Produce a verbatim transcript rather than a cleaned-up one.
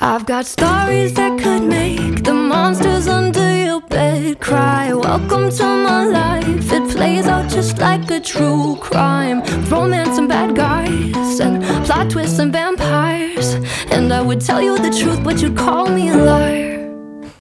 I've got stories that could make the monsters under your bed cry. Welcome to my life, it plays out just like a true crime. Romance and bad guys, and plot twists and vampires. And I would tell you the truth, but you'd call me a liar.